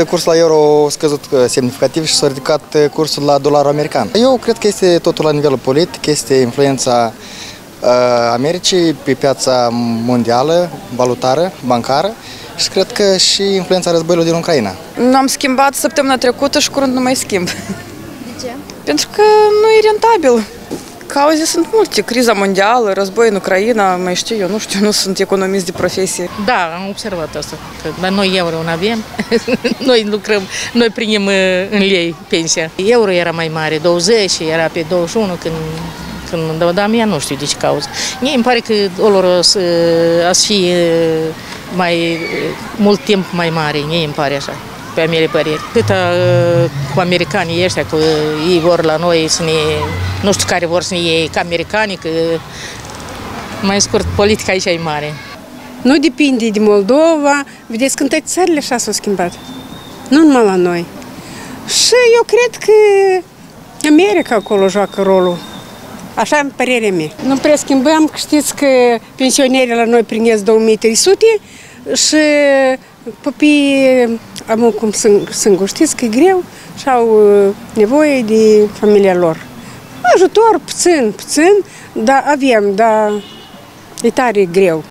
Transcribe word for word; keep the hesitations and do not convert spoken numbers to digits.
Acest curs la euro a scăzut semnificativ și s-a ridicat cursul la dolarul american. Eu cred că este totul la nivelul politic, este influența Americii pe piața mondială, valutară, bancară și cred că și influența războiului din Ucraina. Am schimbat săptămâna trecută și curând nu mai schimb. De ce? Pentru că nu e rentabil. Cauze sunt multe. Criza mondială, război în Ucraina, mai știu eu, nu știu, nu sunt economist de profesie. Da, am observat asta. Dar noi euro nu avem, noi lucrăm, noi primim în lei pensia. Euro era mai mare, douăzeci, era pe douăzeci și unu când... Când, dar mie nu știu de ce cauză. Mie îmi pare că dolul o să fie mai mult timp mai mare, mie îmi pare așa, pe amele păreri. Cât cu americanii ăștia, că ei vor la noi să ne, nu știu care vor să ne iei, ca americanii, că mai scurt, politica aici e mare. Nu depinde de Moldova, vedeți când toate țările așa s-au schimbat, nu numai la noi. Și eu cred că America acolo joacă rolul. Așa e părerea mea. Nu prea schimbăm, că știți că pensionerii la noi primesc două mii trei sute și copiii, acum cum sunt, știți că e greu și au nevoie de familia lor. Ajutor puțin, puțin, dar avem, dar e tare greu.